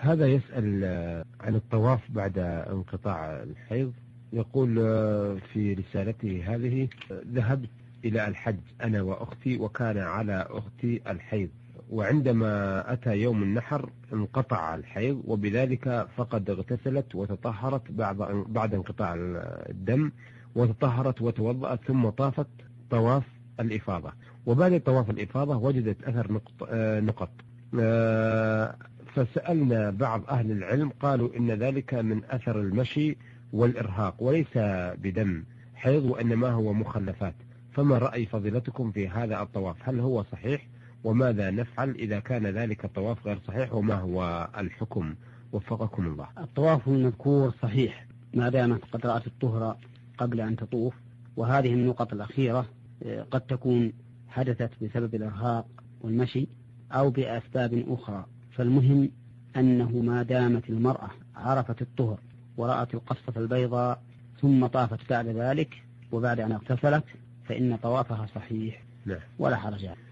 هذا يسأل عن الطواف بعد انقطاع الحيض، يقول في رسالته هذه: ذهبت إلى الحج أنا وأختي وكان على أختي الحيض، وعندما أتى يوم النحر انقطع الحيض، وبذلك فقد اغتسلت وتطهرت بعد انقطاع الدم، وتطهرت وتوضأت ثم طافت طواف الإفاضة، وبعد طواف الإفاضة وجدت أثر نقط. فسألنا بعض أهل العلم قالوا إن ذلك من أثر المشي والإرهاق وليس بدم حيض، وإنما هو مخلفات. فما رأي فضيلتكم في هذا الطواف؟ هل هو صحيح؟ وماذا نفعل إذا كان ذلك الطواف غير صحيح؟ وما هو الحكم؟ وفقكم الله. الطواف المذكور صحيح ما دامت قد رأت الطهرة قبل أن تطوف، وهذه النقط الأخيرة قد تكون حدثت بسبب الإرهاق والمشي أو بأسباب أخرى. فالمهم أنه ما دامت المرأة عرفت الطهر ورأت القصة البيضاء ثم طافت بعد ذلك وبعد أن اغتسلت فإن طوافها صحيح ولا حرج عليه.